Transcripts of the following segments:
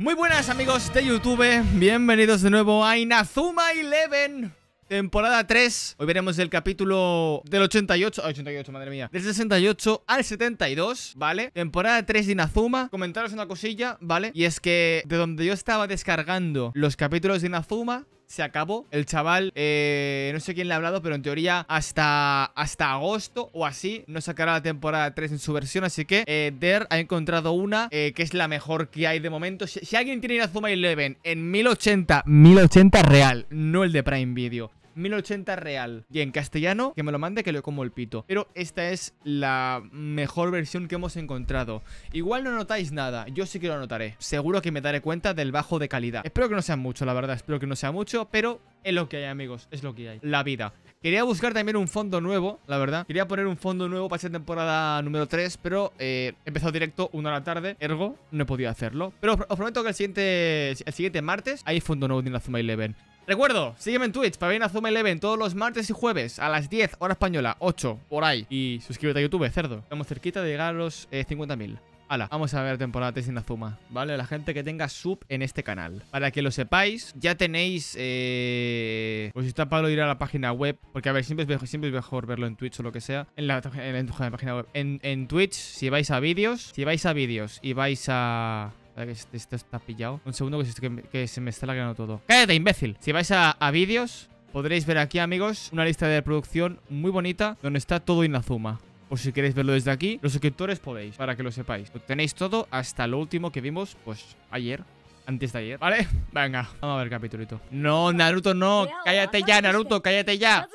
Muy buenas amigos de YouTube, bienvenidos de nuevo a Inazuma Eleven, temporada 3. Hoy veremos el capítulo del 88, madre mía, del 68 al 72, ¿vale? Temporada 3 de Inazuma. Comentaros una cosilla, ¿vale? Y es que de donde yo estaba descargando los capítulos de Inazuma, se acabó. El chaval, no sé quién le ha hablado, pero en teoría hasta agosto o así no sacará la temporada 3 en su versión. Así que Der ha encontrado una que es la mejor que hay de momento. Si alguien tiene Inazuma Eleven en 1080 real, no el de Prime Video, 1080 real y en castellano, que me lo mande, que le como el pito. Pero esta es la mejor versión que hemos encontrado. Igual no notáis nada, yo sí que lo notaré. Seguro que me daré cuenta del bajo de calidad. Espero que no sea mucho, la verdad, espero que no sea mucho, pero es lo que hay, amigos, es lo que hay, la vida. Quería buscar también un fondo nuevo, la verdad. Quería poner un fondo nuevo para esta temporada número 3, pero empezó directo 1 de la tarde, ergo no he podido hacerlo. Pero os prometo que el siguiente martes hay fondo nuevo de Inazuma Eleven. Recuerdo, sígueme en Twitch para ver Inazuma Eleven todos los martes y jueves a las 10, hora española, 8, por ahí. Y suscríbete a YouTube, cerdo. Estamos cerquita de llegar a los 50.000. Hala, vamos a ver temporada 3 de Inazuma, ¿vale? La gente que tenga sub en este canal, para que lo sepáis, ya tenéis... pues está Pablo ir a la página web, porque a ver, siempre es mejor verlo en Twitch o lo que sea. En la página web. En Twitch, si vais a vídeos y vais a... Esto está pillado. Un segundo que se me está lagrando todo. ¡Cállate, imbécil! Si vais a vídeos, podréis ver aquí, amigos, una lista de producción muy bonita donde está todo Inazuma. Por si queréis verlo desde aquí, los suscriptores podéis, para que lo sepáis. Tenéis todo hasta lo último que vimos, pues, ayer. Antes de ayer, ¿vale? Venga, vamos a ver el capitulito. No, Naruto, no. ¡Cállate ya, Naruto! ¡Cállate ya!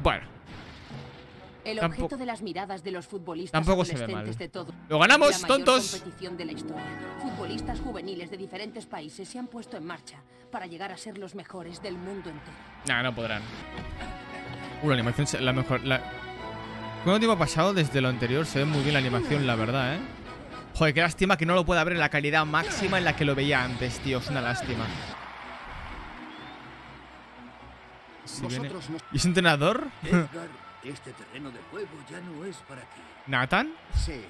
Bueno. El objeto tampoco, de las miradas de los futbolistas tampoco se ve mal. De todo. ¡Lo ganamos, la tontos! Competición de la historia. Futbolistas juveniles de diferentes países se han puesto en marcha para llegar a ser los mejores del mundo entero. Nah, no podrán. La animación es la mejor. ¿Cuánto tiempo ha pasado desde lo anterior? Se ve muy bien la animación, la verdad, ¿eh? Joder, qué lástima que no lo pueda ver en la calidad máxima en la que lo veía antes, tío. Es una lástima. Si viene... ¿Y es entrenador? Este terreno de juego ya no es para ti. ¿Nathan? Sí,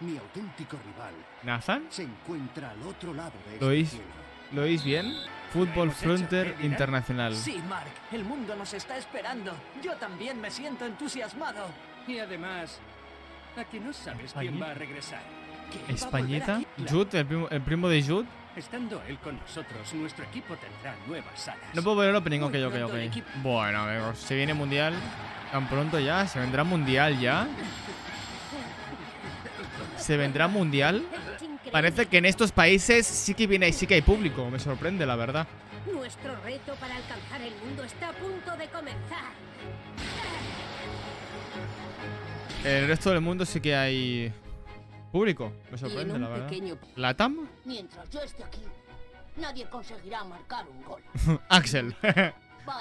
mi auténtico rival. ¿Nathan? Se encuentra al otro lado de este cielo. ¿Lo oís bien? Fútbol Frontier Internacional. Sí, Mark, el mundo nos está esperando. Yo también me siento entusiasmado. Y además, aquí no sabes quién va a regresar. ¿Españita? ¿Jude? ¿El primo de Jude? Estando él con nosotros, nuestro equipo tendrá nuevas alas. No puedo ver el opening, ok. Bueno, amigos, se viene mundial. Tan pronto ya, se vendrá mundial ya. Se vendrá mundial. Parece que en estos países sí que hay público. Me sorprende, la verdad. Nuestro reto para alcanzar el mundo está a punto de comenzar. El resto del mundo sí que hay público. Me sorprende, la verdad. ¿Latam? Mientras yo esté aquí, nadie conseguirá marcar un gol. Axel.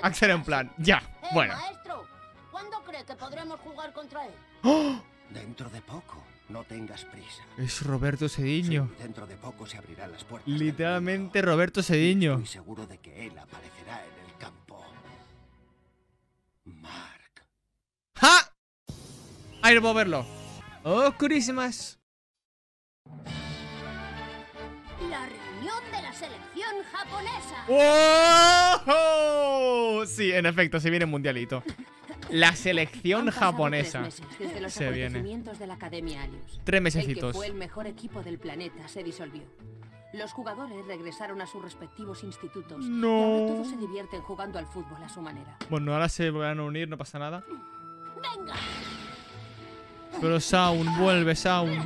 Axel en plan. Ya. Bueno. ¿Cuándo cree que podremos jugar contra él? ¡Oh! Dentro de poco, no tengas prisa. Es Roberto Sediño. Sí, dentro de poco se abrirán las puertas. Literalmente Roberto Sediño. Estoy seguro de que él aparecerá en el campo. Mark. ¡Ja! Ahí no puedo verlo. ¡Oh, Christmas! La reunión de la selección japonesa. ¡Oh! Sí, en efecto, se viene mundialito. La selección japonesa. Desde los acontecimientos de la Academia Alius, 3 mesecitos. El que fue el mejor equipo del planeta se disolvió. Los jugadores regresaron a sus respectivos institutos. No. Y ahora todos se divierten jugando al fútbol a su manera. Bueno, ahora se van a unir, no pasa nada. Venga. Pero Sound, vuelve, Sound.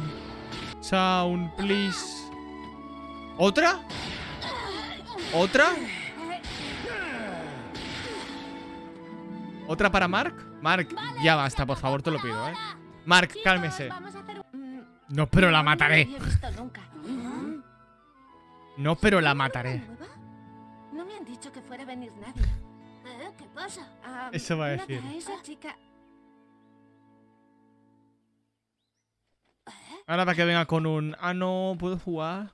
Sound, please. ¿Otra? ¿Otra? ¿Otra para Mark? Mark, vale, ya basta, por favor, te lo pido, ¿eh? Mark, cálmese. No, pero la mataré. No, pero la mataré. No me han dicho que fuera a venir nadie. ¿Qué pasa? Eso va a decir. Ahora para que venga con un... Ah, no, ¿puedo jugar?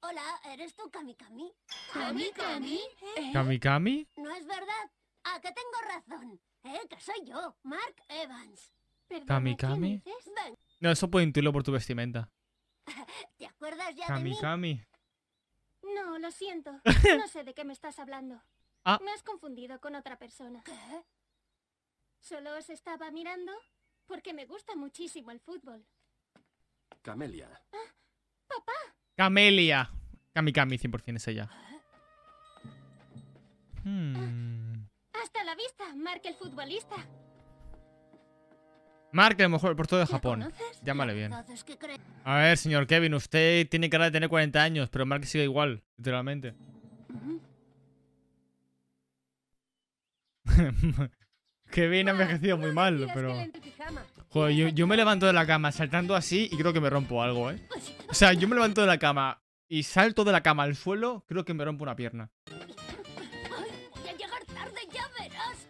Hola, ¿eres tú Kami Kami? ¿Kami Kami? ¿Kami Kami? No es verdad. Que tengo razón, que soy yo, Mark Evans. Kami Kami. No, eso puede intuirlo por tu vestimenta. ¿Te acuerdas ya de mí? Kami. No, lo siento. No sé de qué me estás hablando. Ah. Me has confundido con otra persona. ¿Qué? Solo os estaba mirando porque me gusta muchísimo el fútbol. Camelia. Ah, papá. Camelia. Kami Kami, 100% es ella. Hasta la vista, Mark el futbolista. Mark, el mejor portero de Japón. ¿Conoces? Llámale bien. A ver, señor Kevin, usted tiene cara de tener 40 años, pero Mark sigue igual, literalmente. Kevin ha envejecido muy mal, pero... Joder, yo me levanto de la cama saltando así y creo que me rompo algo, ¿eh? O sea, yo me levanto de la cama y salto de la cama al suelo, creo que me rompo una pierna. Voy a llegar tarde, ya verás.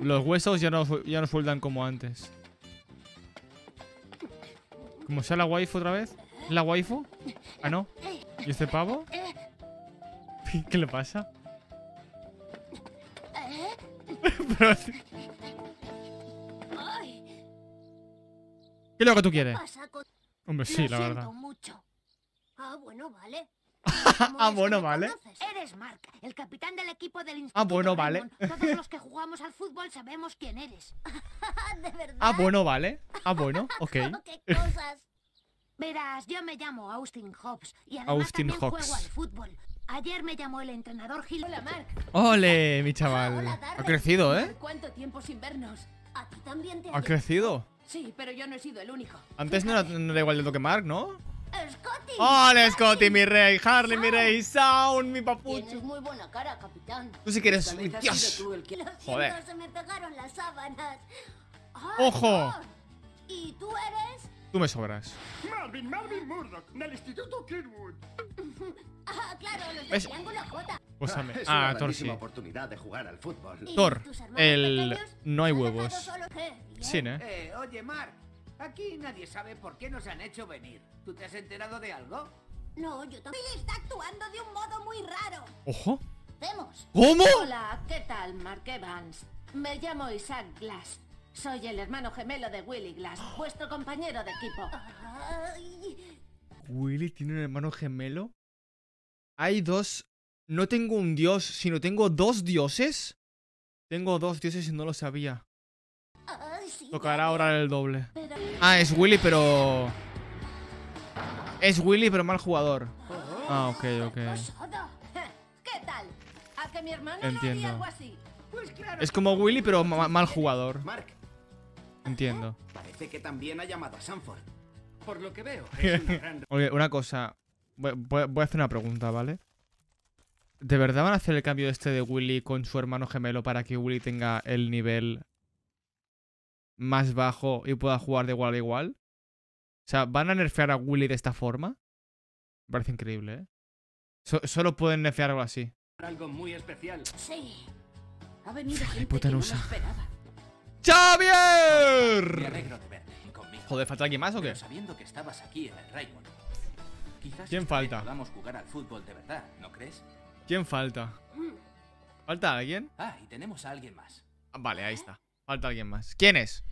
Los huesos ya no sueldan como antes. ¿Cómo sea la waifu otra vez? ¿La waifu? Ah, no. ¿Y este pavo? ¿Qué le pasa? ¿Qué es lo que tú quieres? Hombre, sí, la verdad. Ah, bueno, vale. Ah, bueno, vale. Eres Mark, el capitán del equipo del instituto. Ah, bueno, vale. Todos los que jugamos al fútbol sabemos quién eres. ¿De verdad? Ah, bueno, vale. Ah, bueno, ok. ¿Qué cosas? Verás, yo me llamo Austin Hobbs y además también juego al fútbol. Ayer me llamó el entrenador Gil. Hola, Mark. Ole, mi chaval. Hola, ha crecido, ¿eh? ¿Cuánto tiempo sin vernos? ¿A ti también te ha crecido? Sí, pero yo no he sido el único. Antes no era igual de lo que Mark, ¿no? ¡Scotty! ¡Hola, Scotty, mi rey! ¡Harley, mi rey! ¡Sound, mi papucho! Tienes muy buena cara, capitán. Tú sí que eres... ¡Dios! ¡Joder! Se me pegaron las sábanas. ¡Ojo! ¿Y tú eres...? Tú me sobras. Marvin Murdoch, del Instituto Kirwood. Ah, claro, los del Triángulo J. Pósame. Ah, Thor sí. Oportunidad de jugar al fútbol. Thor, el... No hay huevos. Sí, ¿eh? Oye, Mark, aquí nadie sabe por qué nos han hecho venir. ¿Tú te has enterado de algo? No, yo también. Está actuando de un modo muy raro. ¡Ojo! Vemos. ¿Cómo? Hola, ¿qué tal, Mark Evans? Me llamo Isaac Glass. Soy el hermano gemelo de Willy Glass, vuestro compañero de equipo. ¿Willy tiene un hermano gemelo? Hay dos... No tengo un dios, sino tengo dos dioses. Tengo dos dioses y no lo sabía. Tocará ahora el doble. Ah, es Willy, pero... Es Willy, pero mal jugador. Ah, ok, ok. ¿Qué tal? ¿A que mi hermano no haría algo así? Es como Willy, pero mal jugador. Entiendo. Parece que también ha llamado a Sanford. Por lo que veo, es una gran... Oye, una cosa. Voy a hacer una pregunta, ¿vale? ¿De verdad van a hacer el cambio este de Willy con su hermano gemelo para que Willy tenga el nivel más bajo y pueda jugar de igual a igual? O sea, ¿van a nerfear a Willy de esta forma? Me parece increíble, ¿eh? Solo pueden nerfear algo así. Algo muy especial. Sí. Ha venido gente que no esperaba. ¡Xavier! Me alegro de verte conmigo. Joder, ¿falta alguien más o qué? Pero sabiendo que estabas aquí en el Raymond, quizás ¿quién falta? Podamos jugar al fútbol de verdad, ¿no crees? ¿Quién falta? ¿Falta alguien? Ah, y tenemos a alguien más. Ah, vale, ahí está. Falta alguien más. ¿Quién es?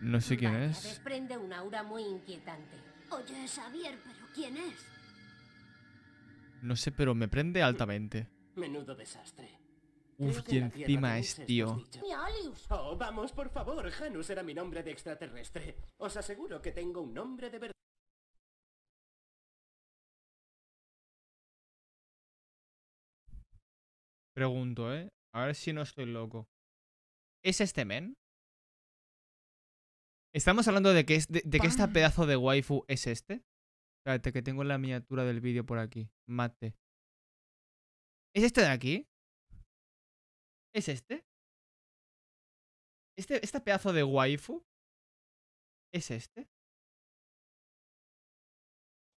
No sé quién es. Desprende un aura muy inquietante. Oye, Xavier, ¿pero quién es? No sé, pero me prende altamente. Menudo desastre. Uf, y encima es tío. Oh, vamos, por favor. Janus era mi nombre de extraterrestre. Os aseguro que tengo un nombre de verdad. Pregunto, ¿eh? A ver si no estoy loco. ¿Es este men? ¿Estamos hablando de que, de que esta pedazo de waifu es este? Espérate, que tengo la miniatura del vídeo por aquí. Mate. ¿Es este de aquí? ¿Es este? ¿Este pedazo de waifu? ¿Es este?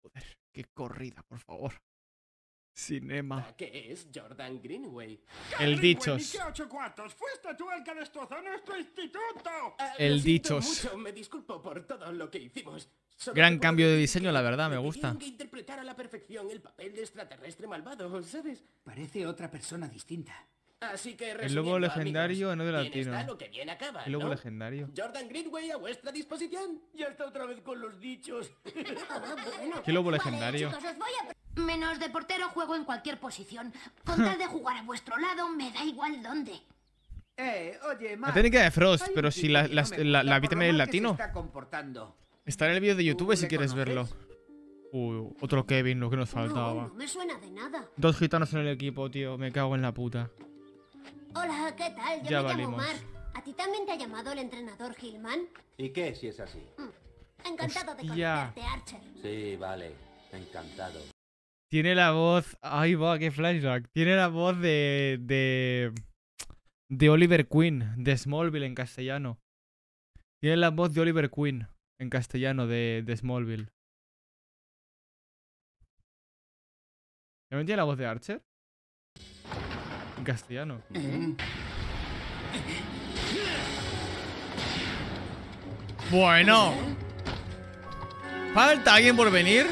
Joder, qué corrida, por favor. Cinema. ¿Qué es Jordan Greenway? El Dichos. Fuiste tú el que destrozó nuestro instituto. El Dichos. Me disculpo por todo lo que hicimos. Gran cambio de diseño, la verdad, me gusta. Que interpretar a la perfección el papel de extraterrestre malvado, ¿sabes? Parece otra persona distinta. Así que el lobo legendario en audio latino. Lo que bien acaba, el lobo, ¿no? Legendario. Jordan Greenway a vuestra disposición. Ya está otra vez con los dichos. Bueno, qué lobo legendario. Vale, chicos, menos de portero juego en cualquier posición. Con tal de jugar a vuestro lado me da igual dónde. Oye, Mark, la técnica de Frost, pero si la vitamina es latino. Está, en el vídeo de YouTube si quieres verlo. Otro Kevin, lo que nos faltaba. No me suena de nada. Dos gitanos en el equipo, tío. Me cago en la puta. Hola, ¿qué tal? Yo me llamo Mark. ¿A ti también te ha llamado el entrenador Hillman? ¿Y qué si es así? Encantado de conocerte, Archer. Sí, vale. Encantado. Tiene la voz... Ay, va, qué flashback. Tiene la voz de Oliver Queen, de Smallville en castellano. Tiene la voz de Oliver Queen en castellano, de Smallville. ¿También tiene la voz de Archer? En castellano. Bueno. ¿Falta alguien por venir?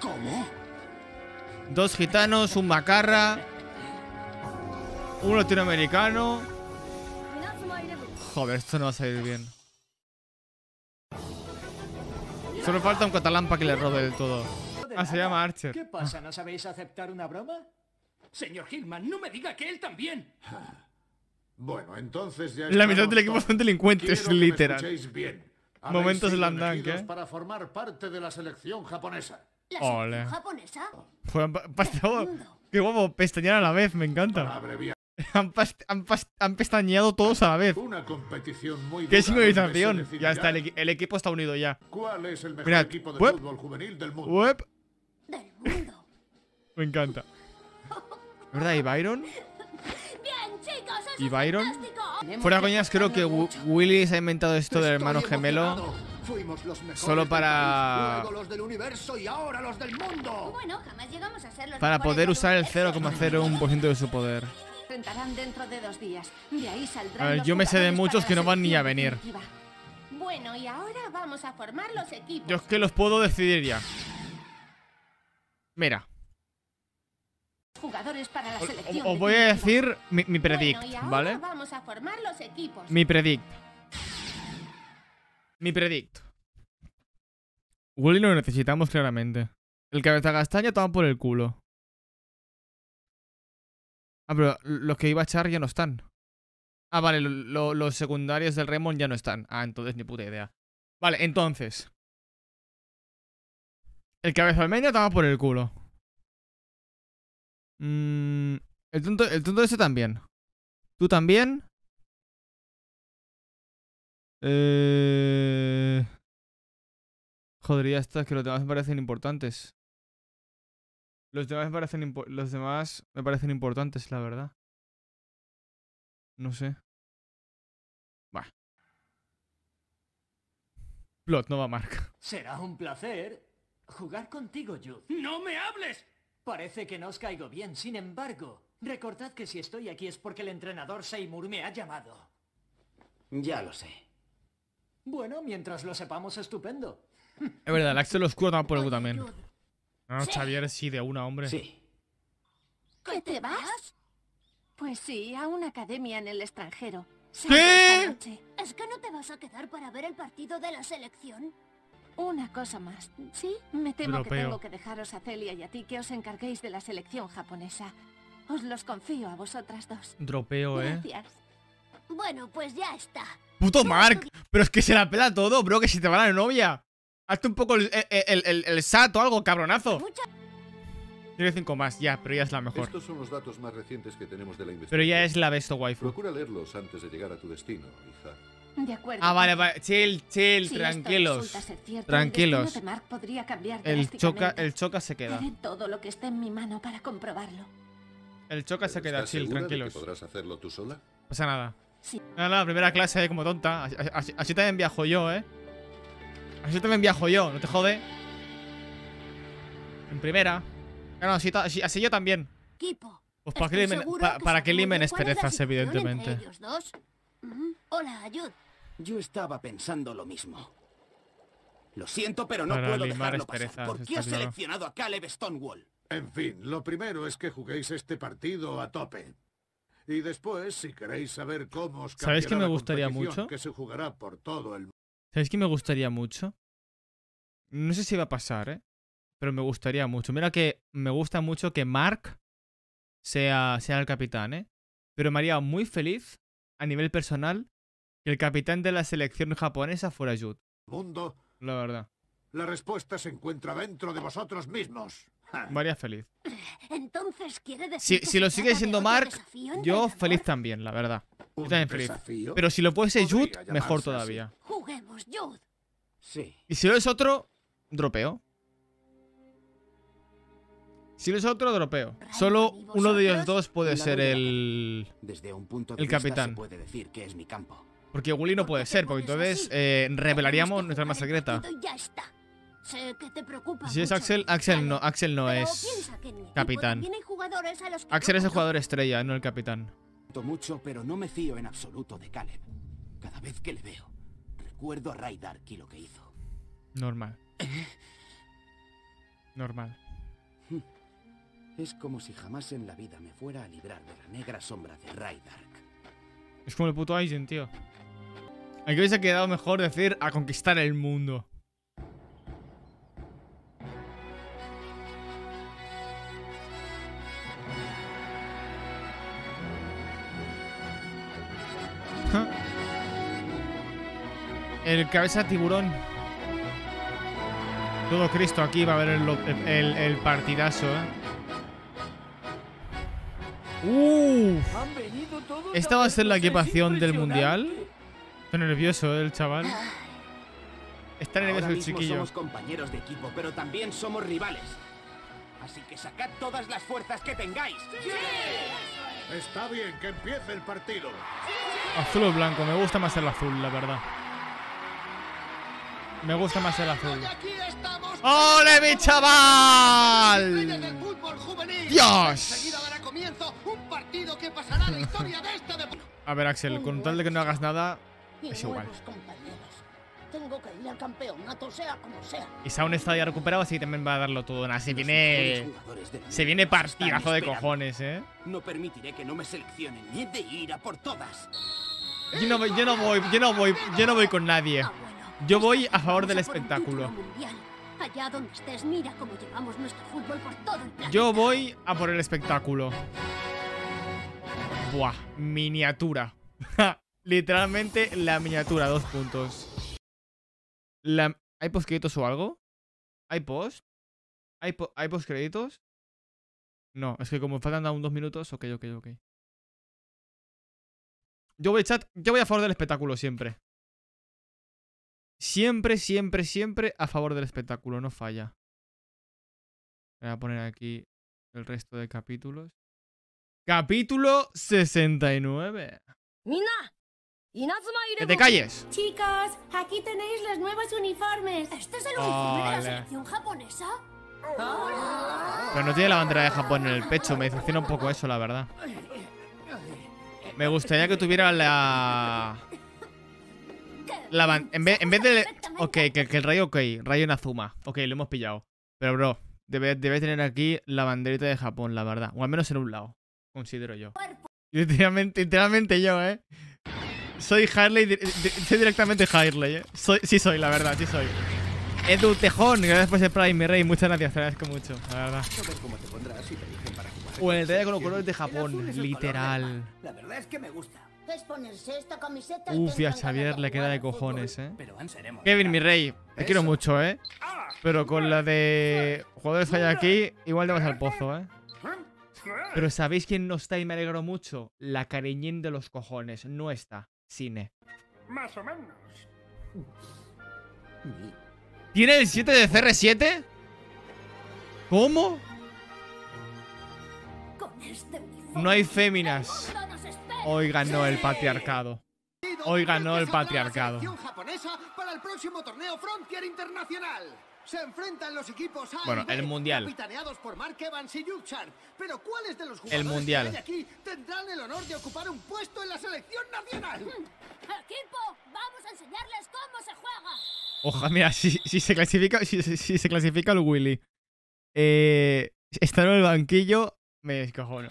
¿Cómo? Dos gitanos, un macarra, un latinoamericano. Joder, esto no va a salir bien. Solo falta un catalán para que le robe del todo. Ah, se llama Archer. ¿Qué pasa? ¿No sabéis aceptar una broma? Señor Hillman, no me diga que él también. Bueno, entonces ya... La mitad del equipo son delincuentes, literal. Momentos slam dunk, para formar parte de la selección japonesa. Ole. Qué guapo, pestañear a la vez, me encanta. Han pestañeado todos a la vez. Una competición muy dura. Qué sincronización. Ya está, el equipo está unido ya. ¿Cuál es el mejor equipo de fútbol juvenil del mundo? Me encanta. ¿Verdad? ¿Y Byron? Bien, chicos, ¿y Byron? Fuera coñas, creo que Willy se ha inventado esto del hermano gemelo. Fuimos los mejores solo para... Luego los del universo y ahora los del mundo. Bueno, jamás llegamos a ser los para poder usar el 0,01% de su poder. Dentro de 2 días. De ahí saldrán yo me sé de muchos que no van ni a venir. Bueno, y ahora vamos a formar los equipos. Yo es que los puedo decidir ya. Mira. Jugadores para la selección. Os voy a decir mi predict, ¿vale? Vamos a formar los equipos. Mi predict. Mi predict. Willy lo necesitamos claramente. El cabeza castaña toma por el culo. Ah, pero los que iba a echar ya no están. Ah, vale, los secundarios del Raymond ya no están. Ah, entonces ni puta idea. Vale, entonces. El cabeza almeña toma por el culo. El tonto ese también. ¿Tú también? Joder, ya está, que los demás me parecen importantes. Los demás me parecen importantes, la verdad. No sé. Bah. Plot, no va a marcar. Será un placer jugar contigo, Jude. ¡No me hables! Parece que no os caigo bien, sin embargo. Recordad que si estoy aquí es porque el entrenador Seymour me ha llamado. Ya lo sé. Bueno, mientras lo sepamos, estupendo. Es verdad, el Axel oscuro toma por el culo también. No, ¿sí? Xavier, sí, de una, hombre. Sí. ¿Qué te vas? Pues sí, a una academia en el extranjero. ¿Qué? ¿Es que no te vas a quedar para ver el partido de la selección? Una cosa más, ¿sí? Me temo que tengo que dejaros a Celia y a ti que os encarguéis de la selección japonesa. Os los confío a vosotras dos. Dropeo, gracias. Bueno, pues ya está. Puto Mark, pero es que se la pela todo, bro, que si te va la novia. Hazte un poco el SAT o algo, cabronazo. Tiene 5 más, ya, pero ya es la mejor. Estos son los datos más recientes que tenemos de la investigación. Pero ya es la besto waifu. Procura leerlos antes de llegar a tu destino, hija. De acuerdo. Ah, vale, vale, chill, si tranquilos. Cierto, tranquilos. El choca se queda. Haré todo lo que esté en mi mano para comprobarlo. El choca se queda, chill, tranquilos. ¿Podrás hacerlo tú sola? Pasa nada. Sí. Nada, primera clase, como tonta. Así también viajo yo, Así también viajo yo, no te jode. En primera. No, así yo también. Pues para que limen esperezas, evidentemente. Hola, Jude. Yo estaba pensando lo mismo. Lo siento, pero no puedo dejarlo pasar. ¿Por qué has seleccionado a Caleb Stonewall? En fin, lo primero es que juguéis este partido a tope. Y después, si queréis saber cómo os cambiará la competición que se jugará por todo el mundo. ¿Sabéis qué me gustaría mucho? No sé si va a pasar, ¿eh? Pero me gustaría mucho. Mira que me gusta mucho que Mark sea el capitán, ¿eh? Pero me haría muy feliz, a nivel personal, que el capitán de la selección japonesa fuera Jude. Mundo. La verdad. La respuesta se encuentra dentro de vosotros mismos. Me haría feliz. Entonces, ¿quiere decir si lo sigue siendo Mark, yo feliz también, la verdad. Yo también feliz. Pero si lo fuese Jude, mejor todavía. Juguemos, Jude. Sí. Y si lo es otro, dropeo. Si lo es otro, dropeo. Solo uno de ellos dos puede ser el... Desde un punto de el capitán. Puede decir que es mi campo. Porque Willy no puede ser, porque entonces revelaríamos nuestra arma secreta. Ya está. Sé que te preocupa si es Axel, Axel no es capitán. Axel es el jugador estrella, no el capitán. Mucho, pero no me fío en absoluto de Caleb. Cada vez que le veo, recuerdo a Raidar y lo que hizo. Normal. Normal. Es como si jamás en la vida me fuera a librar de la negra sombra de Raidar. Es como el puto Aizen, tío. Aquí hubiese quedado mejor decir a conquistar el mundo. El cabeza tiburón. Todo Cristo aquí va a ver el partidazo, Esta va a ser la equipación del mundial. Está nervioso, el chaval. Está nervioso el chiquillo. Somos compañeros de equipo, pero también somos rivales. Así que sacad todas las fuerzas que tengáis. ¡Sí! Está bien, que empiece el partido. Azul o blanco, me gusta más el azul, la verdad. Me gusta más el azul. ¡Ole, mi chaval! ¡Dios! A ver, Axel, con tal de que no hagas nada, es igual. Y Saun está ya recuperado, así que también va a darlo todo. Nah, se viene partidazo de cojones, ¿eh? No permitiré que no me seleccionen, y he de ir a por todas. Yo no voy con nadie. Yo voy a favor del espectáculo. Yo voy a por el espectáculo. Buah, miniatura. Literalmente la miniatura, 2 puntos. ¿Hay postcréditos o algo? ¿Hay post? ¿Hay postcréditos? No, es que como faltan aún 2 minutos. Ok. Yo voy, chat, yo voy a favor del espectáculo siempre. Siempre a favor del espectáculo, no falla. Voy a poner aquí el resto de capítulos. Capítulo 69. ¡Que te calles! Chicos, aquí tenéis los nuevos uniformes. ¿Este es el uniforme de la selección japonesa? Pero no tiene la bandera de Japón en el pecho, me decepciona un poco eso, la verdad. Me gustaría que tuviera la... En vez de... Ok, que el rayo, ok. Rayo Inazuma. Ok, lo hemos pillado. Pero, bro, debe tener aquí la banderita de Japón, la verdad. O al menos en un lado, considero yo. Literalmente yo, ¿eh? Soy Harley... Soy directamente Harley, ¿eh? Sí soy, la verdad, sí soy. Edu Tejón, gracias por ser Prime, mi rey. Muchas gracias, te agradezco mucho, la verdad. O el rayo con los colores de Japón, literal. La verdad es que me gusta. Uf, y a Xavier le queda de cojones, Kevin, mi rey, te quiero mucho, pero con la de jugadores que hay aquí, igual te vas al pozo, Pero ¿sabéis quién no está y me alegro mucho? La cariñín de los cojones, no está, Cine. Más o menos. ¿Tiene el 7 de CR7? ¿Cómo? No hay féminas. Hoy ganó el patriarcado. Hoy ganó el patriarcado. Para el próximo torneo Frontier Internacional. Se enfrentan los equipos A y B, el mundial, capitaneados por Mark Evans y Jude. Pero ¿cuáles de los jugadores que hay aquí tendrán el honor de ocupar un puesto en la selección nacional? Equipo, vamos a enseñarles cómo se juega. Ojalá, mira, si se clasifica el Willy. Estar en el banquillo me descojono.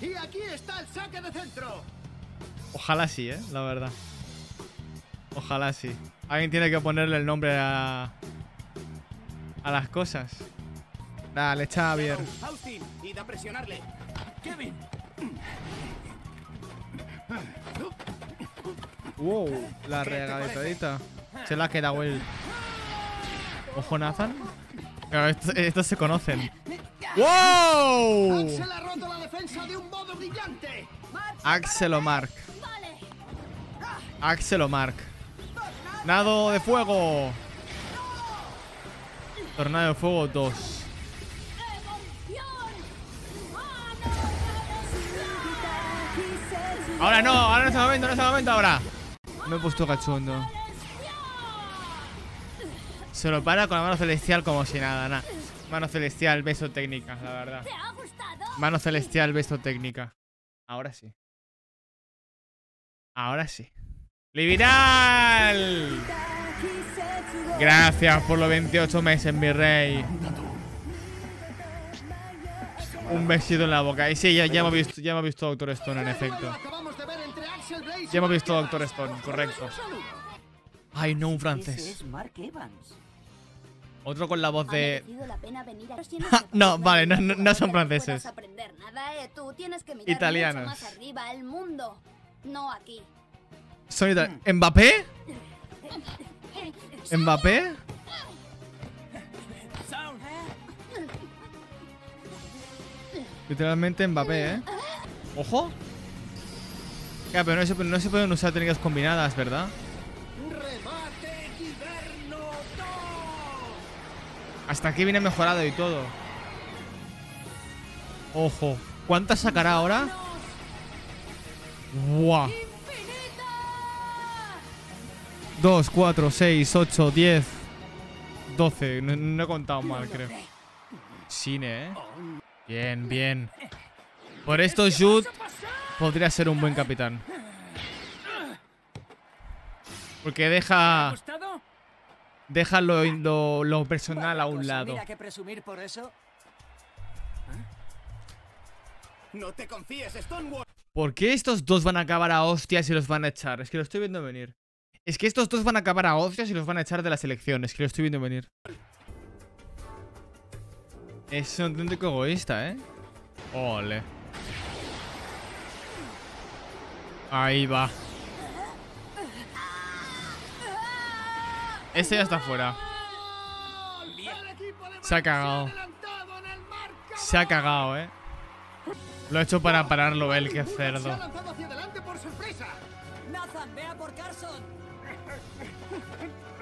Y aquí está el saque de centro. Ojalá sí, la verdad. Ojalá sí. Alguien tiene que ponerle el nombre a las cosas. Dale, Xavier. Austin, id a presionarle. Kevin. Wow, la regaletadita. Se la ha quedado él. Ojo, Nathan. Claro, estos se conocen. ¡Wow! Axel ha roto la defensa de un modo brillante. Axel o Mark. Axel o Mark. Tornado de fuego. Tornado de fuego 2. Ahora no, ahora no es el momento, no es el momento ahora. Me he puesto cachondo. Se lo para con la mano celestial como si nada, nada. Mano celestial, beso técnica, la verdad. Mano celestial, beso técnica. Ahora sí. Ahora sí. ¡Liberal! Gracias por los 28 meses, mi rey. Un besito en la boca. Y sí, ya hemos visto Doctor Stone, en efecto. Ya hemos visto Doctor Stone, correcto. Ay, no, un francés. Otro con la voz de... No, vale, no son franceses. Italianos. Son italianos. ¿Mbappé? ¿Mbappé? Literalmente Mbappé, ¡Ojo! Ya, pero no se pueden usar técnicas combinadas, ¿verdad? Hasta aquí viene mejorado y todo. ¡Ojo! ¿Cuántas sacará ahora? ¡Guau! 2, 4, 6, 8, 10, 12. No he contado mal, creo. Cine, Bien, bien. Por esto Jude podría ser un buen capitán. Porque deja lo personal a un lado. ¿Por qué estos dos van a acabar a hostias y los van a echar? Es que lo estoy viendo venir. Es que estos dos van a acabar a hostias y los van a echar de la selección. Es que lo estoy viendo venir. Es un auténtico egoísta, Ole. Ahí va. Este ya está fuera. Se ha cagado. Se ha cagado, Lo ha hecho para pararlo él, qué cerdo.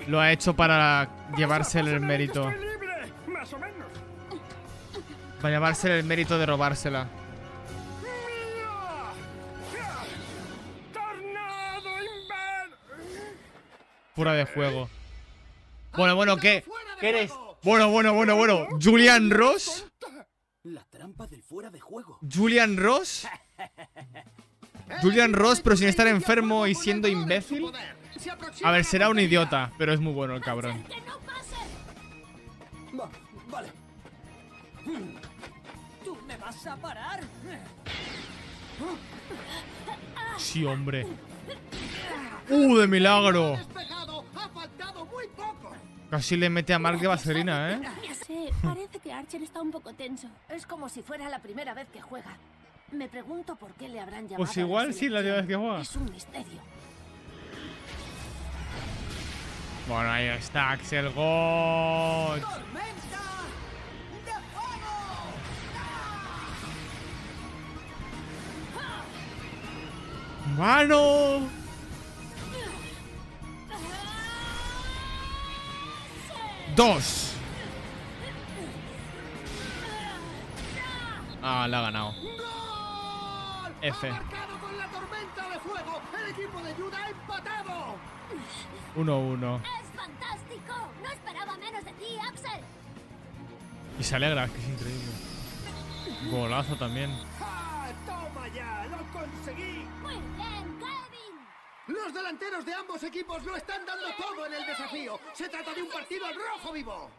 Lo ha hecho para llevársele el mérito. Para llevarse el mérito de robársela. Fuera de juego. Bueno, ¿qué? ¿Qué eres? Bueno. ¿Julian Ross? La trampa del fuera de juego. ¿Julian Ross? ¿Julian Ross, pero sin estar enfermo y siendo imbécil? A ver, será un idiota, pero es muy bueno el cabrón. Vale. ¿Tú me vas a parar? Sí, hombre. ¡De milagro! Casi le mete a Mark de vaselina, Sí, parece que Archer está un poco tenso. Es como si fuera la primera vez que juega. Me pregunto por qué le habrán llamado. Pues igual sí, la primera vez que juega. Es un misterio. Bueno, ahí está Axel Gold. ¡Mano! ¡Dos! Ah, la ha ganado. F. 1-1. ¡Es fantástico! No esperaba menos de ti, Axel. Y se alegra, que es increíble. Golazo también. ¡Toma ya! ¡Lo conseguí! ¡Muy bien, Kevin! Los delanteros de ambos equipos lo están dando todo en el desafío. Se trata de un partido al rojo vivo.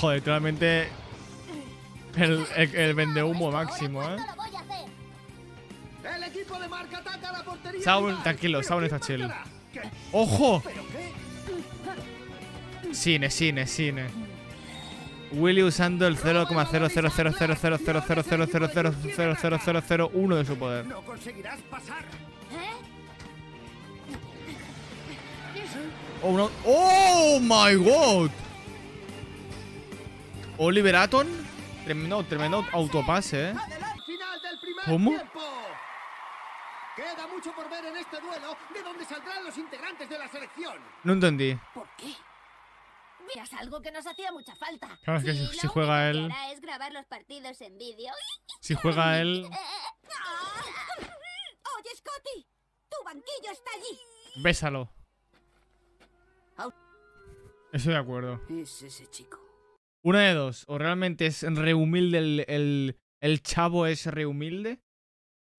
Joder, totalmente el vendehumo máximo, ¿eh? Saúl, tranquilo, Saúl está chill. ¡Ojo! Cine. Willy usando el 0,0000000000001 de su poder. No conseguirás pasar. Oh no. Oh my god. Oliver Atom. Tremendo autopase, ¿eh? ¿Cómo? Queda mucho por ver en este duelo, de donde saldrán los integrantes de la selección. No entendí. ¿Por qué? Miras algo que nos hacía mucha falta. Claro, es que si juega él. Es grabar los partidos en vídeo. Si juega él. Oye, Scotty, tu banquillo está allí. Bésalo. Estoy de acuerdo. Es ese chico. Una de dos. O realmente es rehumilde el chavo, es rehumilde.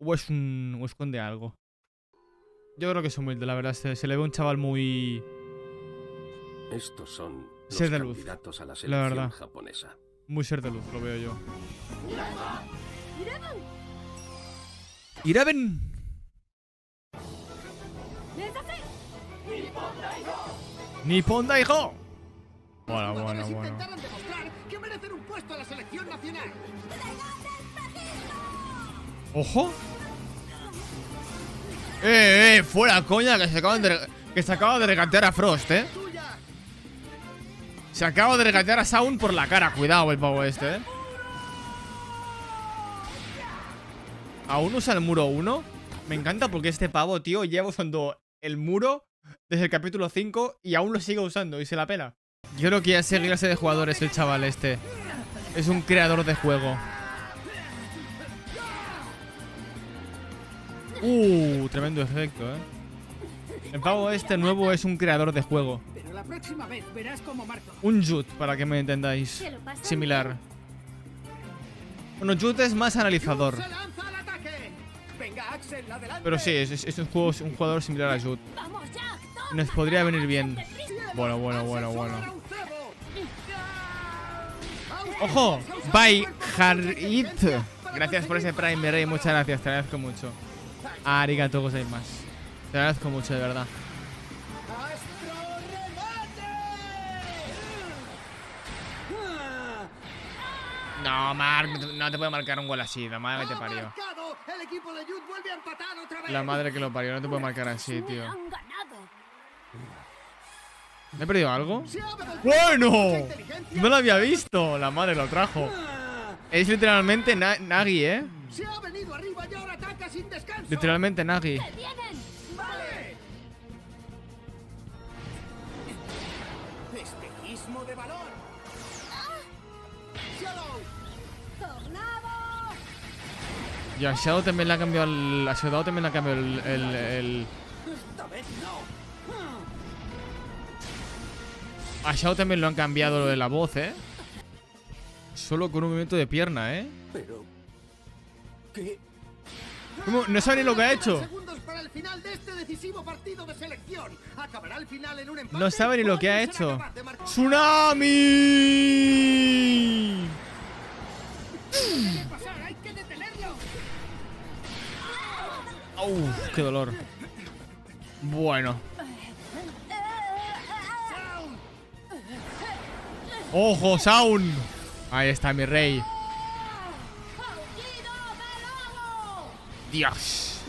O esconde algo. Yo creo que es humilde, la verdad. Se le ve un chaval muy. Estos son los ser de luz, candidatos a la selección, la verdad, japonesa. Muy ser de luz, lo veo yo. ¡Eleven! ¡Nippon Daigo! Bueno. Intentaron demostrar que merecen un puesto a la selección nacional. ¡Ojo! Fuera, coña, que se acaba de regatear a Frost, ¿eh? Se acaba de regatear a Sound por la cara. Cuidado el pavo este, ¿eh? ¿Aún usa el muro 1? Me encanta porque este pavo, tío, lleva usando el muro desde el capítulo 5 y aún lo sigue usando y se la pela. Yo creo que ya se clase de jugadores el chaval este. Es un creador de juego. Tremendo efecto, ¿eh? El pavo este nuevo es un creador de juego. La próxima vez verás como marco. Un Jude, para que me entendáis. Similar. Bueno, Jude es más analizador. Pero sí, es un jugador similar a Jude. Nos podría venir bien. Bueno. ¡Ojo! Bye, Harit. Gracias por ese Prime, Rey. Muchas gracias, te agradezco mucho. Arigato gozaimasu. Te agradezco mucho, de verdad. No, Mark, no te puede marcar un gol así. La madre que te parió. La madre que lo parió, no te puede marcar así, tío. ¿Me he perdido algo? ¡Bueno! No lo había visto. La madre lo trajo. Es literalmente Nagi, ¿eh? Literalmente Nagi. Y a Shadow también le ha cambiado el... A Shadow también le ha cambiado el... A Shadow también lo han cambiado lo de la voz, ¿eh? Solo con un movimiento de pierna, ¿eh? Pero... ¿Qué? ¿Cómo? No sabe ni lo que ha hecho. No sabe ni lo que ha hecho. ¡Tsunami! ¡Qué dolor! Bueno. ¡Ojo, Sound! Ahí está mi rey. ¡Dios!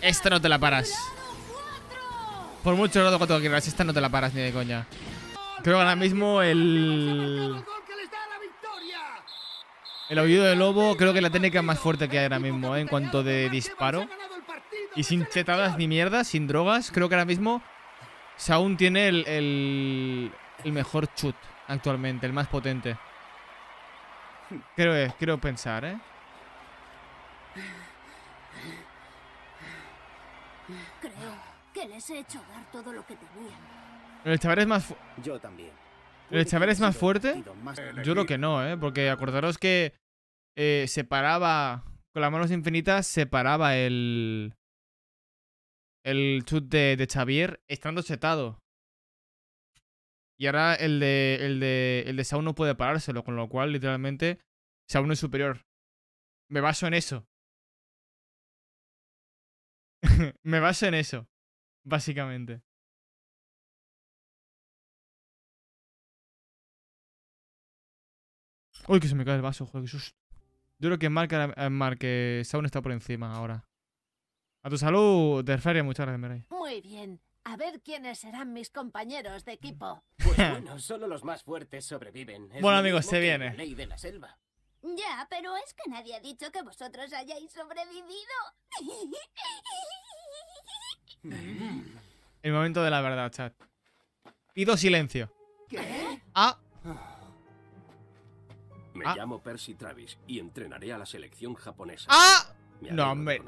Esta no te la paras. Por mucho rato que quieras, esta no te la paras ni de coña. Creo que ahora mismo el... El aullido del lobo creo que es la técnica más fuerte que hay ahora mismo, ¿eh? En cuanto de disparo. Y sin chetadas ni mierdas, sin drogas. Creo que ahora mismo Saúl tiene el mejor chut actualmente, el más potente. Creo pensar, ¿eh? Creo que les he hecho dar todo lo que tenían. El chaval es más... Yo también. ¿El chaval es más fuerte? Yo creo que no, ¿eh? Porque acordaros que separaba... Con las manos infinitas separaba el... el chut de Xavier estando setado. Y ahora el de Saúl no puede parárselo, con lo cual literalmente Saúl es superior. Me baso en eso. Me baso en eso, básicamente. Uy, que se me cae el vaso, joder, qué susto. Yo creo que Saúl está por encima ahora. A tu salud, Terferia, muchas gracias, Mirai. Muy bien. A ver quiénes serán mis compañeros de equipo. Pues bueno, solo los más fuertes sobreviven. Es bueno, amigos, se viene. Ley de la selva. Ya, pero es que nadie ha dicho que vosotros hayáis sobrevivido. El momento de la verdad, chat. Pido silencio. ¿Qué? Me llamo Percy Travis y entrenaré a la selección japonesa. No, hombre.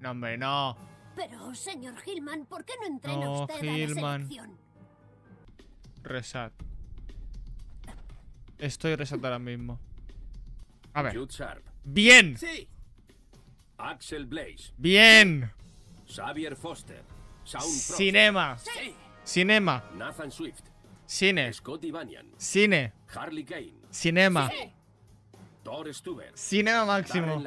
No, hombre, no. Pero, señor Hillman, ¿por qué no entrena usted a la selección? Resat. Estoy resat ahora mismo. A ver. Jude Sharp. ¡Bien! Sí. Axel Blaze. ¡Bien! Xavier Foster. Cinema. Sí. Cinema. Nathan Swift. Cine. Scottie Banyan. Cine. Harley Kane. Cinema. Sí. Thor Stuber. Cinema máximo.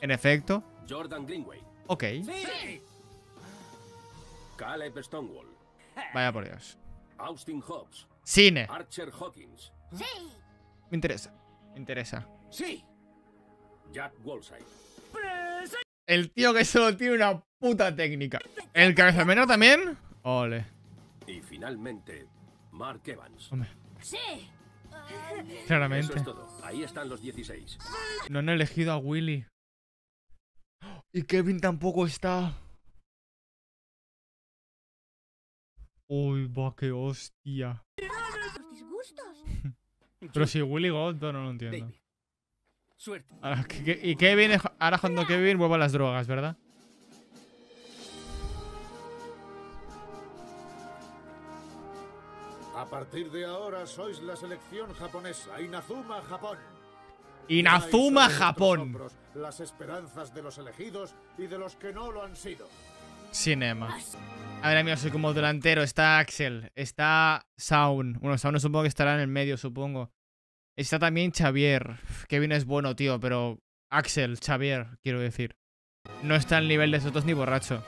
En efecto. Jordan Greenway. Ok. Sí. Caleb Stonewall. Vaya por Dios. Austin Hobbs. Cine. Archer Hawkins. Sí. Me interesa. Me interesa. Sí. Jack Wolsey. El tío que solo tiene una puta técnica. El cabeza menor también. Ole. Y finalmente, Mark Evans. Hombre. Sí. Claramente. Eso es todo. Ahí están los 16. No han elegido a Willy. Y Kevin tampoco está. Uy, va, qué hostia. Pero si Willy Gold, no lo entiendo. Suerte. Y Kevin, ahora cuando Kevin vuelva a las drogas, ¿verdad? A partir de ahora sois la selección japonesa. Inazuma Japón. Inazuma Japón. Las esperanzas de los elegidos y de los que no lo han sido. Cinema. A ver, amigos, soy como delantero. Está Axel. Está Saun. Bueno, Saun supongo que estará en el medio, supongo. Está también Xavier. Kevin es bueno, tío, pero... Axel, Xavier, quiero decir. No está al nivel de esos dos ni borracho.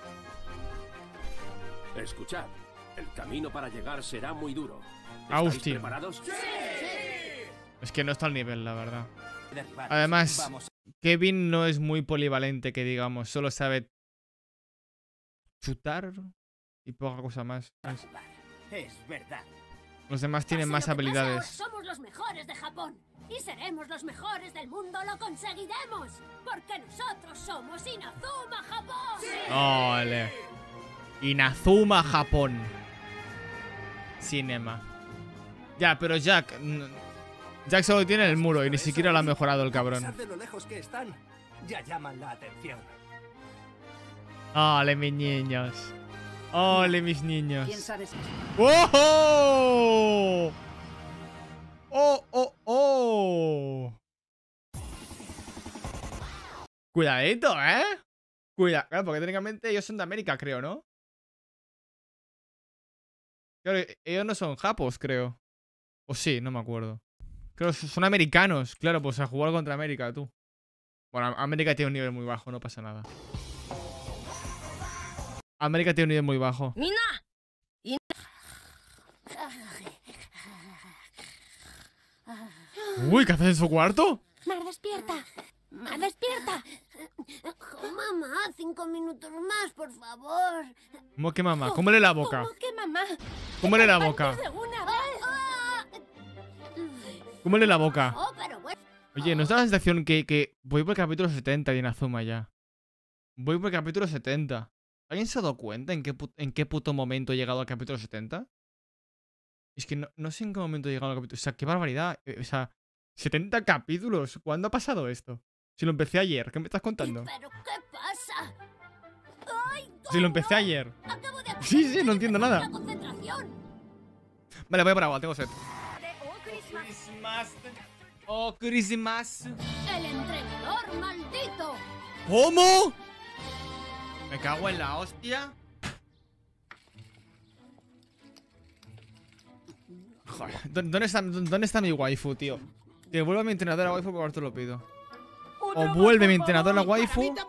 Escuchad. El camino para llegar será muy duro. Austin. ¿Preparados? ¡Sí! Es que no está al nivel, la verdad. Además, Kevin no es muy polivalente, que digamos. Solo sabe chutar y poca cosa más. Es verdad. Los demás tienen más habilidades. Pasa, somos los mejores de Japón y seremos los mejores del mundo. Lo conseguiremos porque nosotros somos Inazuma Japón. ¡Sí! Ole. Inazuma Japón. Cinema. Ya, pero Jack. Jack solo tiene el muro y ni siquiera lo ha mejorado el cabrón. Ole, mis niños. Ole, mis niños. ¡Oh! ¡Oh, oh, oh! Cuidadito, ¿eh? Cuidado, claro, porque técnicamente ellos son de América, creo, ¿no? Claro, ellos no son japos, creo. O sí, no me acuerdo. Creo que son americanos. Claro, pues a jugar contra América, tú. Bueno, América tiene un nivel muy bajo, no pasa nada. América tiene un nivel muy bajo. Uy, ¿qué haces en su cuarto? ¡Mar, despierta! ¡Mar, despierta! Oh, mamá, 5 minutos más, por favor. ¿Cómo que mamá? Cómele la boca. ¿Cómo que mamá? Cómele la boca. Cómele la boca. Oye, ¿no está la sensación que voy por el capítulo 70 de Inazuma ya? Voy por el capítulo 70. ¿Alguien se ha dado cuenta en qué puto momento he llegado al capítulo 70? Es que no sé en qué momento he llegado al capítulo. O sea, qué barbaridad. O sea, 70 capítulos. ¿Cuándo ha pasado esto? Si lo empecé ayer, ¿qué me estás contando? ¿Pero qué pasa? Ay, si lo empecé ayer. Sí, sí, no entiendo nada. Vale, voy a por agua, tengo sed. ¡Oh, Christmas! ¡El entrenador maldito! ¿Cómo? Me cago en la hostia. Joder, ¿dónde está mi waifu, tío? Que vuelva mi entrenadora waifu, por favor, te lo pido. O vuelve mi entrenadora waifu. Sí, ya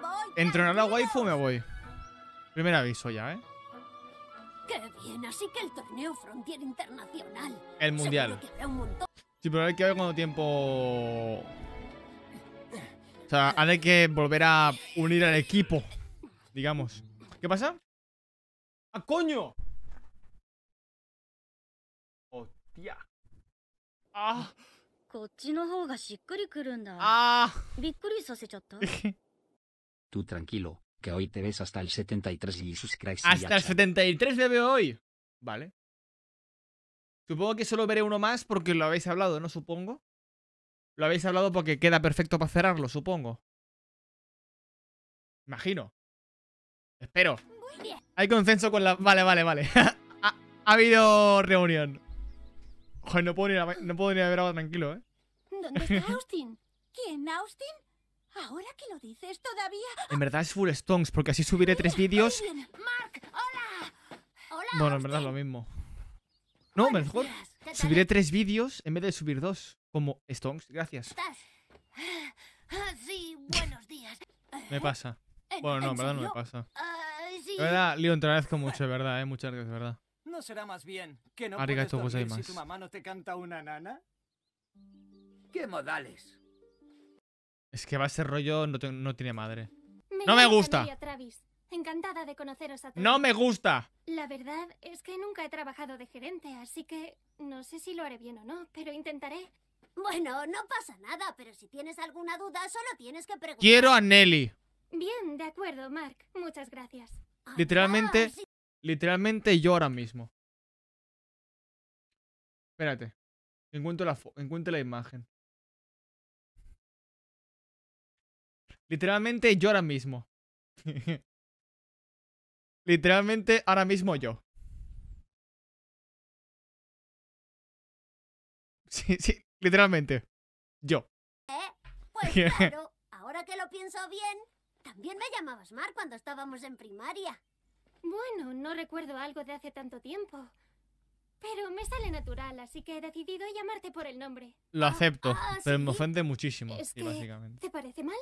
voy. Entrenadora waifu, me voy. Primer aviso ya, ¿eh? ¡Qué bien! Así que el torneo Frontier Internacional. El mundial. Sí, pero hay que ver cuánto tiempo... O sea, ahora hay que volver a unir al equipo, digamos. ¿Qué pasa? ¡Ah, coño! ¡Hostia! ¡Ah! ¡Ah! Tú tranquilo, que hoy te ves hasta el 73. Jesus Christ. ¡Hasta el 73 me veo hoy! Vale. Supongo que solo veré uno más porque lo habéis hablado, ¿no? Supongo. Lo habéis hablado porque queda perfecto para cerrarlo, supongo. Imagino. Espero. Hay consenso con la... Vale. ha habido reunión. Joder, no puedo ni ver ahora tranquilo, ¿eh? ¿Dónde está Austin? ¿Quién, Austin? Ahora que lo dices todavía... En verdad es full stones porque así subiré 3 vídeos. Mark, hola. Hola, bueno, en verdad es lo mismo. No, mejor. Subiré 3 vídeos en vez de subir 2. Como Stonks, gracias. Sí, buenos días. Me pasa. Bueno, no, en verdad no me pasa. Sí. De verdad, Leon, te agradezco mucho, de verdad, muchas gracias, de verdad. ¿No será más bien que no puedes dormir si tu mamá no te canta una nana? ¿Qué modales? Es que va a ser rollo no tiene madre. ¡No me gusta! Encantada de conoceros a todos. ¡No me gusta! La verdad es que nunca he trabajado de gerente, así que no sé si lo haré bien o no, pero intentaré. Bueno, no pasa nada, pero si tienes alguna duda, solo tienes que preguntar. Quiero a Nelly. Bien, de acuerdo, Mark. Muchas gracias. Literalmente, sí. Literalmente yo ahora mismo. Espérate. Encuentro la imagen. Literalmente yo ahora mismo. Literalmente ahora mismo yo. Sí. Literalmente. Yo. Pues claro, ahora que lo pienso bien, también me llamabas Mark cuando estábamos en primaria. Bueno, no recuerdo algo de hace tanto tiempo. Pero me sale natural, así que he decidido llamarte por el nombre. Lo acepto, pero ¿sí? Me ofende muchísimo. Es que, básicamente. ¿Te parece mal?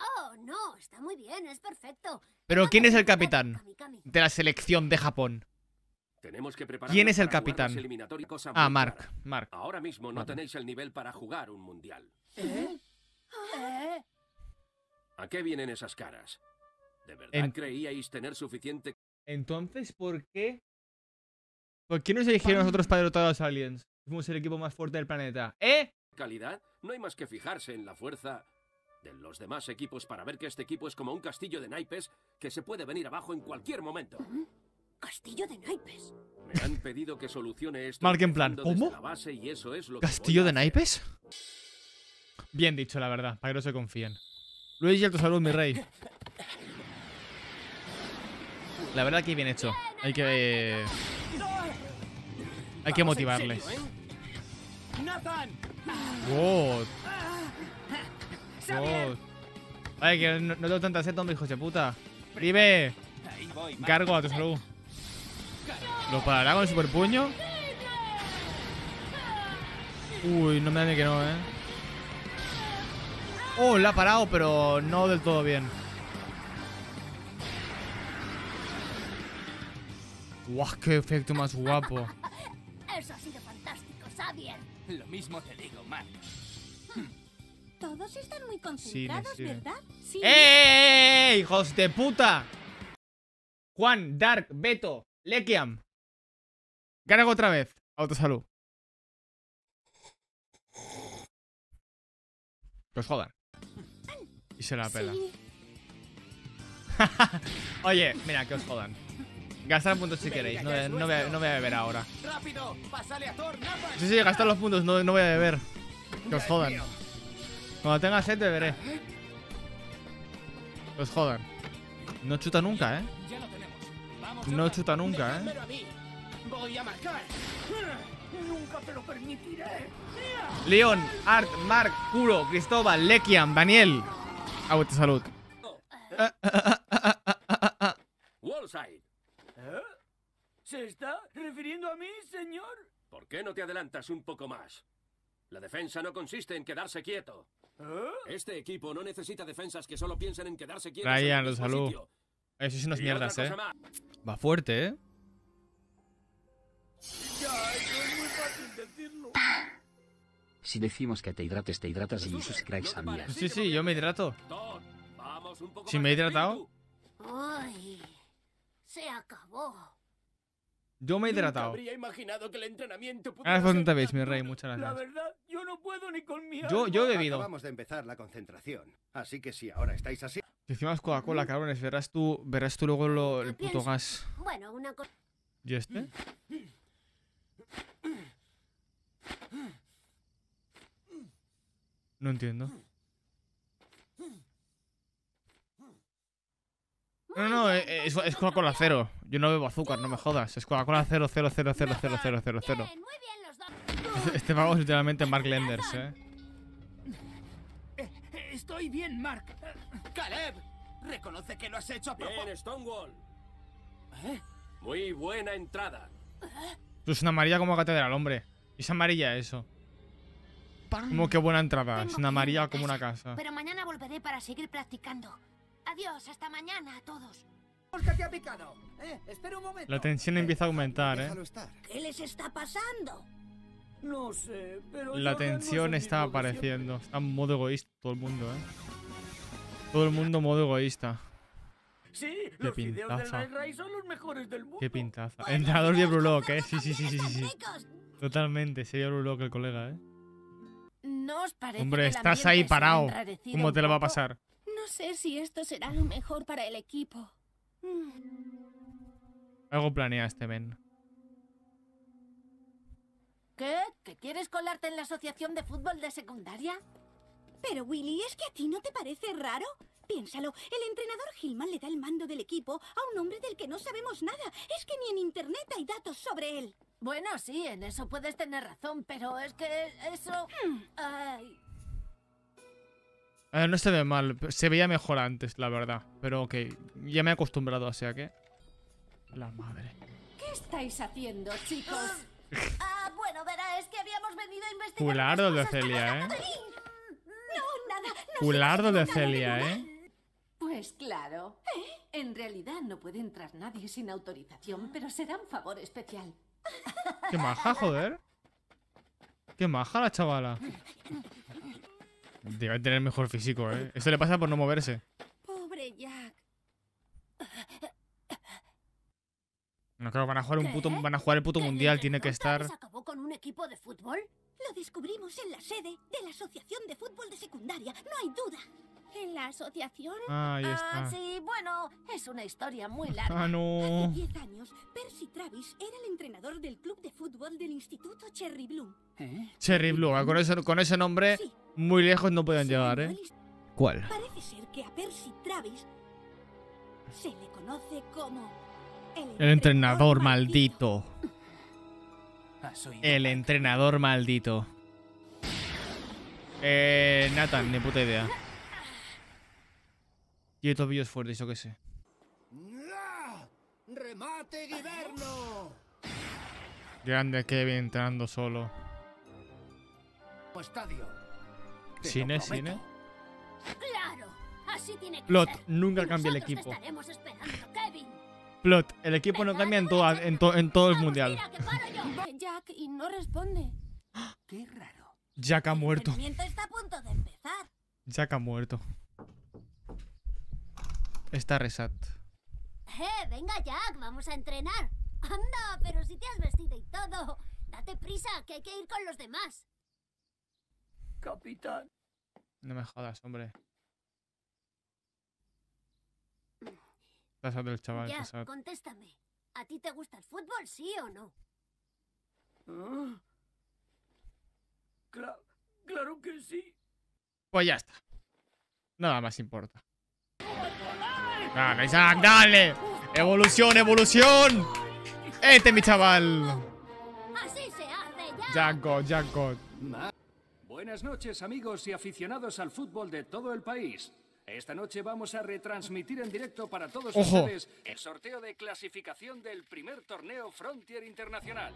Oh, no, está muy bien, es perfecto. Pero ¿quién es el capitán de la selección de Japón? Tenemos que prepararnos. ¿Quién es el capitán? Ah, Mark. Ahora mismo no tenéis el nivel para jugar un mundial. ¿A qué vienen esas caras? ¿De verdad creíais tener suficiente? Entonces, ¿por qué? ¿Por qué nos eligieron nosotros para derrotar a los aliens? Fuimos el equipo más fuerte del planeta. Calidad, no hay más que fijarse en la fuerza de los demás equipos para ver que este equipo es como un castillo de naipes que se puede venir abajo en cualquier momento. Castillo de naipes. Me han pedido que solucione esto. Mark en plan, ¿cómo? ¿Castillo de naipes? Bien dicho, la verdad, para que no se confíen. Luis, a tu salud, mi rey. La verdad que bien hecho. Hay que motivarles. Wow. Vale, que no tengo tanta sed, hombre, hijo de puta. ¡Vive! Cargo a tu salud. ¿Lo parará con el super puño? Uy, no me da ni que no, ¿eh? Oh, la ha parado, pero no del todo bien. Guau, qué efecto más guapo. Eso ha sido fantástico, Xavier. Lo mismo te digo, Mark. Todos están muy concentrados, ¿verdad? Sí. ¡Eh, hijos de puta! Juan, Dark, Beto, Lekiam. Cargo otra vez. Autosalud. Que os jodan. Y se la pela. Sí. Oye, mira, que os jodan. Gastar puntos si queréis. No voy a beber ahora. Sí, gastar los puntos. No voy a beber. Que os jodan. Cuando tenga sed, beberé. Que os jodan. No chuta nunca, ¿eh? No chuta nunca, ¿eh? Voy a marcar. Nunca te lo permitiré. Leon, Art, Mark, Kuro, Cristóbal, Lekian, Daniel. A vuestra salud. Wallside. ¿Se está refiriendo a mí, señor? ¿Por qué no te adelantas un poco más? La defensa no consiste en quedarse quieto. ¿Ah? Este equipo no necesita defensas que solo piensen en quedarse quietos. Ryan, lo saludo. Eso es unas mierdas, ¿eh? Va fuerte, ¿eh? Ya, eso es muy fácil decirlo. Si decimos que te hidrates, te hidratas y sus cracks a mí. Sí, sí, yo me hidrato. Si me he hidratado. Ay, se acabó. Yo me he hidratado. Habría imaginado que el entrenamiento pudiera ser tan duro, mi rey, muchas gracias. La verdad, yo no puedo ni con mi alma. Yo he bebido. Acabamos de empezar la concentración, así que si ahora estáis así. Si encima es Coca-Cola, cabrones, verás tú luego el puto gas. Bueno, una cosa. ¿Y este? No entiendo. No, es Coca-Cola cero. Yo no bebo azúcar, no me jodas. Es Coca-Cola 0, 0, 0, 0, 0, 0, 0. Este vago es literalmente Mark Lenders, ¿eh? Estoy bien, Mark. Caleb, reconoce que lo has hecho a propósito. Bien, Stonewall. ¿Eh? Muy buena entrada. Tú es una amarilla como catedral, hombre. Es amarilla eso. Como que buena entrada. Es una amarilla como una casa. Pero mañana volveré para seguir practicando. Adiós, hasta mañana a todos. Te ha picado. Espera un momento. La tensión empieza a aumentar, ¿eh? ¿Qué les está pasando? No sé, pero la tensión está apareciendo. Está en modo egoísta todo el mundo, ¿eh? Todo el mundo modo egoísta. Sí, los videos del Ray Ray son los mejores del mundo. Qué pintaza. Entrenador de Brulock, ¿eh? Sí. Totalmente, sería Brulock el colega, ¿eh? ¿No os parece? Hombre, estás ahí parado. ¿Cómo te la va a pasar? No sé si esto será lo mejor para el equipo. Algo planea este men. ¿Qué? ¿Que quieres colarte en la asociación de fútbol de secundaria? Pero Willy, ¿es que a ti no te parece raro? Piénsalo, el entrenador Gilman le da el mando del equipo a un hombre del que no sabemos nada. Es que ni en internet hay datos sobre él. Bueno, sí, en eso puedes tener razón, pero es que eso... Ay... no se ve mal, se veía mejor antes, la verdad. Pero ok, ya me he acostumbrado, o sea que... La madre. ¿Qué estáis haciendo, chicos? Bueno, verá, es que habíamos venido a investigar... Culardo de Celia, ¿eh? Culardo de Celia, ¿eh? Pues claro. En realidad no puede entrar nadie sin autorización, pero será un favor especial. Qué maja, joder. Qué maja la chavala. Debe tener mejor físico, ¿eh? Esto le pasa por no moverse. Pobre Jack. No, claro, van a jugar el puto mundial, tiene que estar... ¿Acabó con un equipo de fútbol? Lo descubrimos en la sede de la asociación de fútbol de secundaria, no hay duda. ¿En la asociación? Ahí está. Sí, bueno, es una historia muy larga. No. Hace 10 años, Percy Travis era el entrenador del club de fútbol del instituto Cherry Blue. Cherry Blue, con ese nombre, sí. Muy lejos no pueden llegar, ¿eh? ¿Cuál? Parece ser que a Percy Travis se le conoce como... El entrenador maldito. El entrenador maldito. Nathan, ni puta idea. Y el tobillo es fuerte, eso que sé. ¡Remate Guiberno! Grande Kevin entrando solo. Cine. Claro, así tiene que Plot, ser. Nunca cambia el equipo. Estaremos esperando, Kevin. Plot, el equipo no cambia en todo el mundial. Jack y no responde. Qué raro. Jack ha muerto. Está a punto de empezar. Jack ha muerto. Está resat. Venga, Jack, vamos a entrenar. Anda, pero si te has vestido y todo. Date prisa, que hay que ir con los demás. Capitán. No me jodas, hombre. Estás del chaval. Jack, estás... contéstame. ¿A ti te gusta el fútbol, sí o no? Claro que sí. Pues ya está. Nada más importa. ¡Dale, Isaac, dale! ¡Evolución, evolución! ¡Este es mi chaval! Así se hace, Jack. Jack God. Buenas noches, amigos y aficionados al fútbol de todo el país. Esta noche vamos a retransmitir en directo para todos ustedes el sorteo de clasificación del primer torneo Frontier Internacional.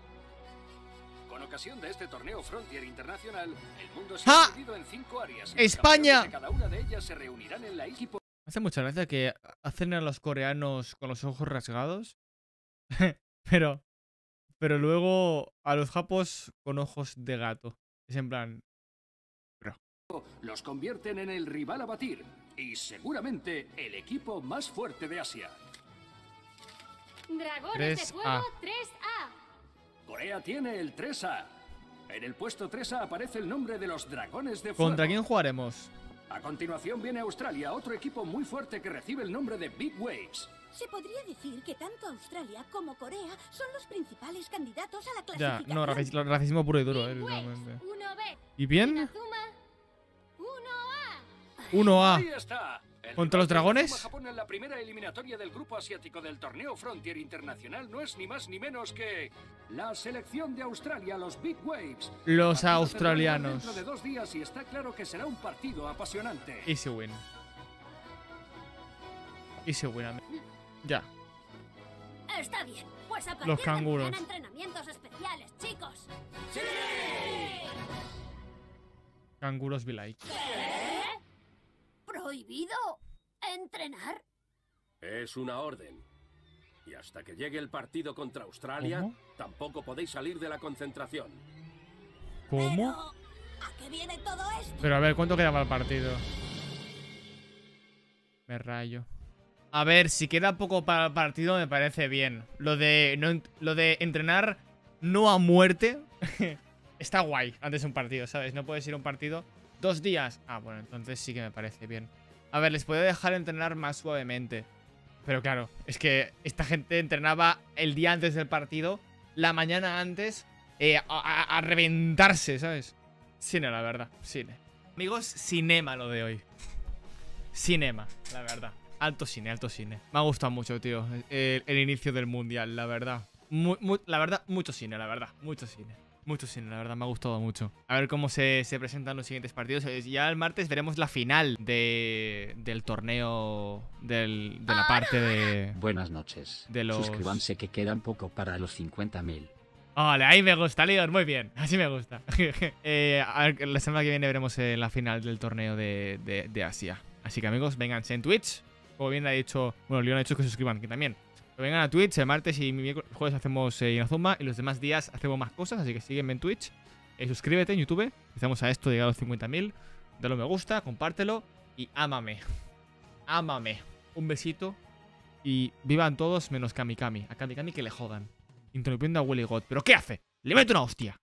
Con ocasión de este torneo Frontier Internacional, el mundo se ha dividido en 5 áreas. España. Cada una de ellas se reunirán en la equipo. Hace mucha gracia que hacen a los coreanos con los ojos rasgados, pero luego a los japos con ojos de gato. Es en plan... Los convierten en el rival a batir y seguramente el equipo más fuerte de Asia. Dragones de fuego 3A. Corea tiene el 3A. En el puesto 3A aparece el nombre de los Dragones de fuego. ¿Contra quién jugaremos? A continuación viene Australia, otro equipo muy fuerte que recibe el nombre de Big Waves. Se podría decir que tanto Australia como Corea son los principales candidatos a la clasificación. Ya, no, racismo puro y duro, evidentemente. ¿Y bien? 1A. ¿Contra los dragones? Japón en la primera eliminatoria del grupo asiático del torneo Frontier Internacional no es ni más ni menos que la selección de Australia, los Big Waves. Los australianos. Dentro de 2 días y está claro que será un partido apasionante. Easy win. Easy win. Ya. Está bien. Pues a los canguros. Entrenamientos especiales, chicos. ¡Sí! Canguros be like. ¿Prohibido entrenar? Es una orden. Y hasta que llegue el partido contra Australia, tampoco podéis salir de la concentración. ¿Cómo? ¿A qué viene todo esto? Pero a ver, ¿cuánto queda para el partido? Me rayo. A ver, si queda poco para el partido me parece bien. Lo de entrenar no a muerte está guay antes de un partido, ¿sabes? No puedes ir a un partido... 2 días. Ah, bueno, entonces sí que me parece bien. A ver, les puedo dejar entrenar más suavemente. Pero claro, es que esta gente entrenaba el día antes del partido, la mañana antes, a reventarse, ¿sabes? Cine, la verdad, cine. Amigos, cinema lo de hoy. Cinema, la verdad. Alto cine, alto cine. Me ha gustado mucho, tío, el inicio del mundial, la verdad. La verdad, mucho cine, la verdad. Mucho cine. Mucho cine, la verdad, me ha gustado mucho. A ver cómo se presentan los siguientes partidos. Ya el martes veremos la final del torneo, de la parte de... Buenas noches. De los... Suscríbanse que quedan poco para los 50.000. Vale, ahí me gusta, Leon, muy bien. Así me gusta. A ver, la semana que viene veremos la final del torneo de Asia. Así que, amigos, vénganse en Twitch. Como bien ha dicho... Bueno, Leon ha dicho que se suscriban, que también... Vengan a Twitch, el martes y el jueves hacemos Inazuma y los demás días hacemos más cosas, así que sígueme en Twitch, suscríbete en YouTube, empezamos a esto, llegar a los 50.000, dale me gusta, compártelo y ámame, ámame, un besito y vivan todos menos Kami Kami, a Kami Kami que le jodan, interrumpiendo a Willy God, pero ¿qué hace? ¡Le meto una hostia!